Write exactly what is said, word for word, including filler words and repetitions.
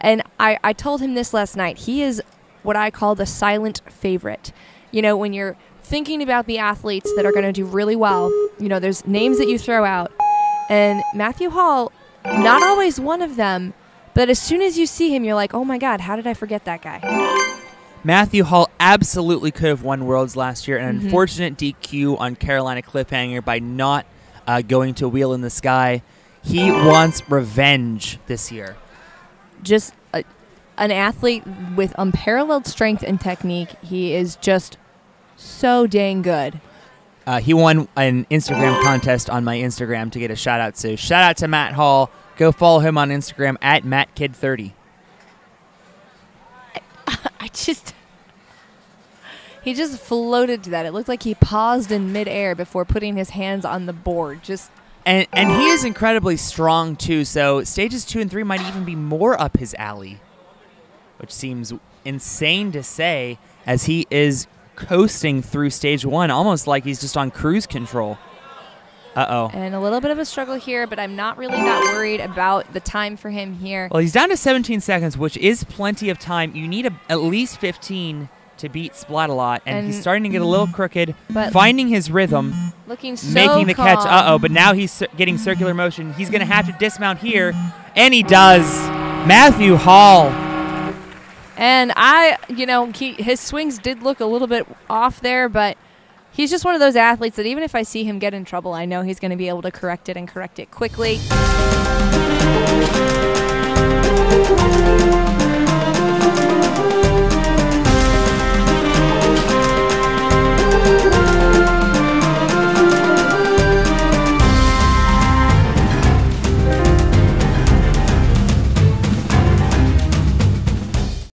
And I, I told him this last night. He is what I call the silent favorite. You know, when you're thinking about the athletes that are going to do really well, you know, there's names that you throw out. And Matthew Hall, not always one of them, but as soon as you see him, you're like, oh my God, how did I forget that guy? Matthew Hall absolutely could have won Worlds last year. An mm-hmm. unfortunate D Q on Carolina Cliphanger by not uh, going to Wheel in the Sky. He wants revenge this year. Just a, an athlete with unparalleled strength and technique. He is just so dang good. Uh, he won an Instagram contest on my Instagram to get a shout out. So shout out to Matt Hall. Go follow him on Instagram at Matt Kid thirty. I just, he just floated to that. It looked like he paused in midair before putting his hands on the board. Just and and he is incredibly strong too. So stages two and three might even be more up his alley, which seems insane to say, as he is coasting through stage one, almost like he's just on cruise control. Uh-oh. And a little bit of a struggle here, but I'm not really that worried about the time for him here. Well, he's down to seventeen seconds, which is plenty of time. You need a, at least fifteen to beat Splatalot, and, and he's starting to get a little crooked, but finding his rhythm, looking so making the calm. catch. Uh-oh, but now he's getting circular motion. He's going to have to dismount here, and he does. Matthew Hall. And I, you know, he, his swings did look a little bit off there, but he's just one of those athletes that even if I see him get in trouble, I know he's going to be able to correct it and correct it quickly.